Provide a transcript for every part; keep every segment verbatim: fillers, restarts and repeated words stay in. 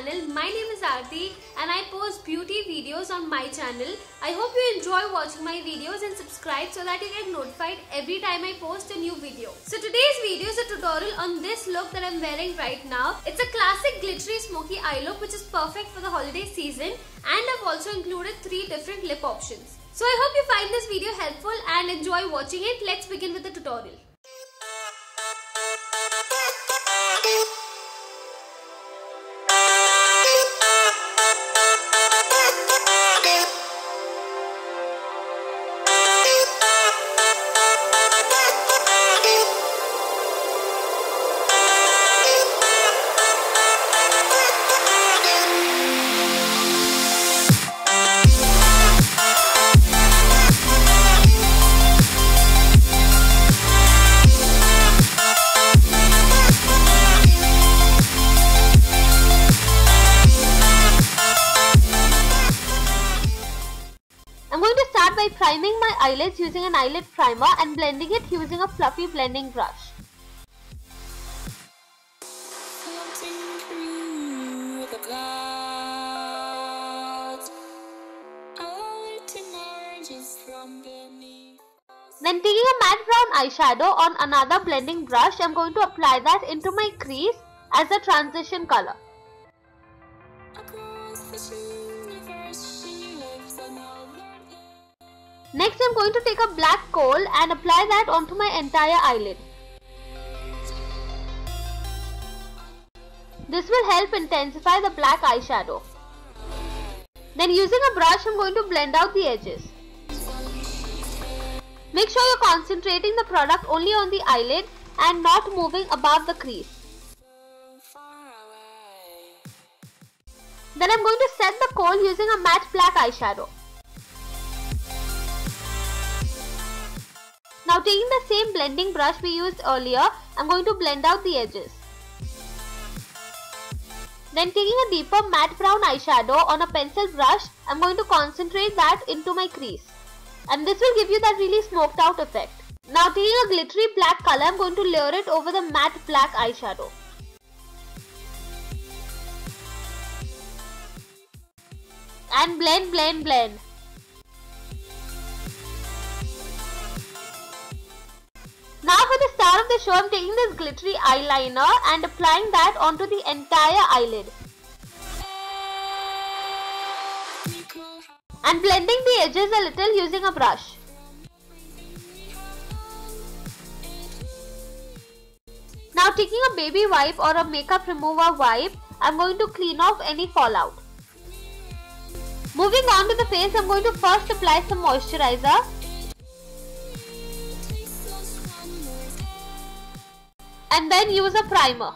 channel. My name is Arti and I post beauty videos on my channel. I hope you enjoy watching my videos and subscribe so that you get notified every time I post a new video. So today's video is a tutorial on this look that I'm wearing right now. It's a classic glittery smoky eye look which is perfect for the holiday season, and I've also included three different lip options. So I hope you find this video helpful and enjoy watching it. Let's begin with the tutorial. By priming my eyelids using an eyelid primer and blending it using a fluffy blending brush. Then taking a matte brown eyeshadow on another blending brush, I am going to apply that into my crease as a transition color. Next, I am going to take a black coal and apply that onto my entire eyelid. This will help intensify the black eyeshadow. Then using a brush, I am going to blend out the edges. Make sure you are concentrating the product only on the eyelid and not moving above the crease. Then I am going to set the coal using a matte black eyeshadow. Now taking the same blending brush we used earlier, I am going to blend out the edges. Then taking a deeper matte brown eyeshadow on a pencil brush, I am going to concentrate that into my crease. And this will give you that really smoked out effect. Now taking a glittery black color, I am going to layer it over the matte black eyeshadow. And blend, blend, blend. Now for the star of the show, I am taking this glittery eyeliner and applying that onto the entire eyelid. And blending the edges a little using a brush. Now taking a baby wipe or a makeup remover wipe, I am going to clean off any fallout. Moving on to the face, I am going to first apply some moisturizer. And then use a primer.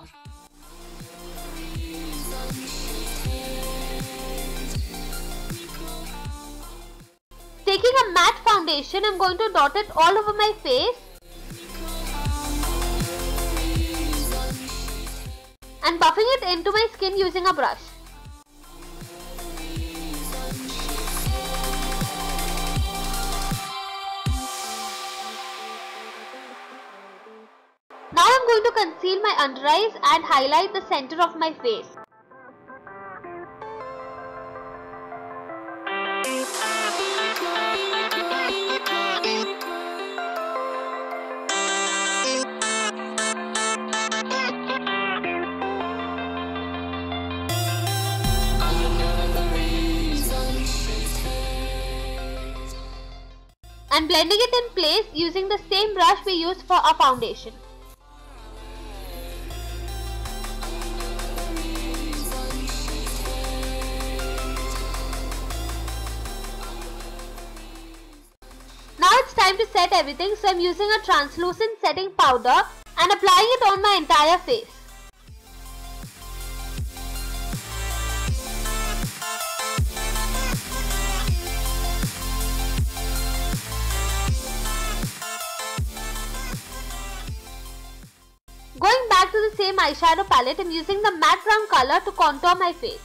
Taking a matte foundation, I'm going to dot it all over my face. And buffing it into my skin using a brush. Now I am going to conceal my under eyes and highlight the center of my face. And blending it in place using the same brush we used for our foundation. Time to set everything, so I'm using a translucent setting powder and applying it on my entire face. Going back to the same eyeshadow palette, I'm using the matte brown color to contour my face.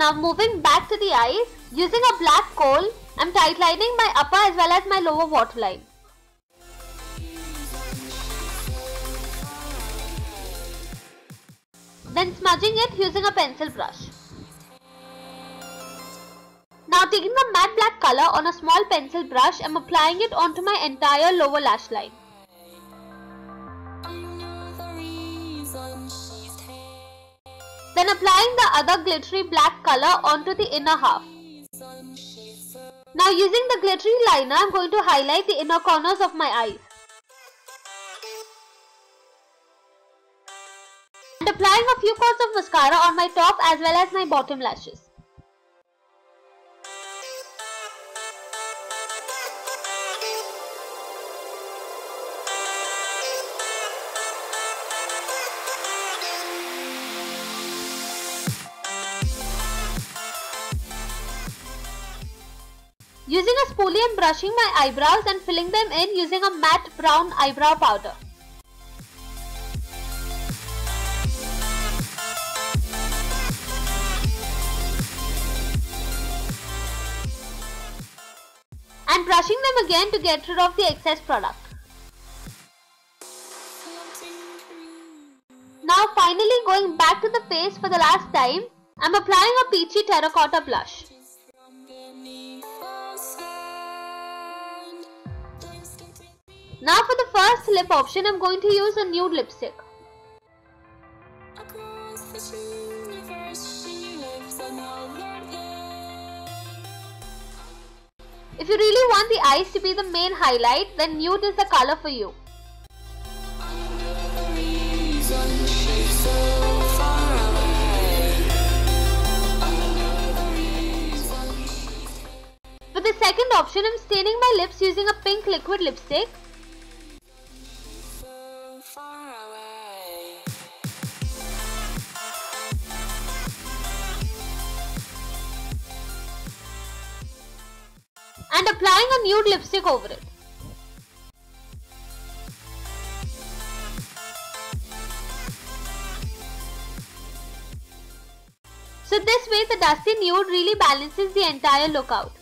Now moving back to the eyes, using a black coal, I am tightlining my upper as well as my lower waterline. Then smudging it using a pencil brush. Now taking the matte black color on a small pencil brush, I am applying it onto my entire lower lash line. Then applying the other glittery black color onto the inner half. Now using the glittery liner, I am going to highlight the inner corners of my eyes. And applying a few coats of mascara on my top as well as my bottom lashes. Using a spoolie and brushing my eyebrows and filling them in using a matte brown eyebrow powder. And brushing them again to get rid of the excess product. Now finally going back to the face for the last time, I am applying a peachy terracotta blush. Now for the first lip option, I am going to use a nude lipstick. If you really want the eyes to be the main highlight, then nude is the color for you. For the second option, I am staining my lips using a pink liquid lipstick. And applying a nude lipstick over it. So this way the dusty nude really balances the entire look out.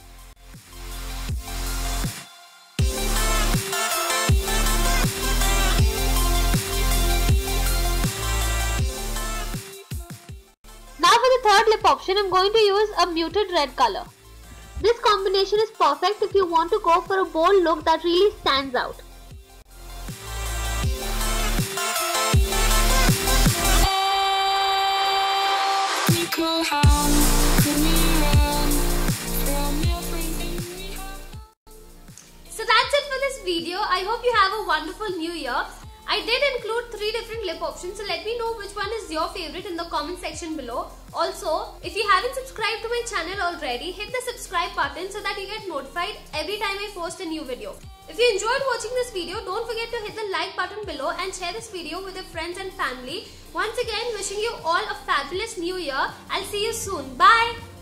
Now for the third lip option, I am going to use a muted red color. This combination is perfect if you want to go for a bold look that really stands out. So that's it for this video. I hope you have a wonderful new year. I did include three different lip options, so let me know which one is your favorite in the comment section below. Also, if you haven't subscribed to my channel already, hit the subscribe button so that you get notified every time I post a new video. If you enjoyed watching this video, don't forget to hit the like button below and share this video with your friends and family. Once again, wishing you all a fabulous new year. I'll see you soon. Bye!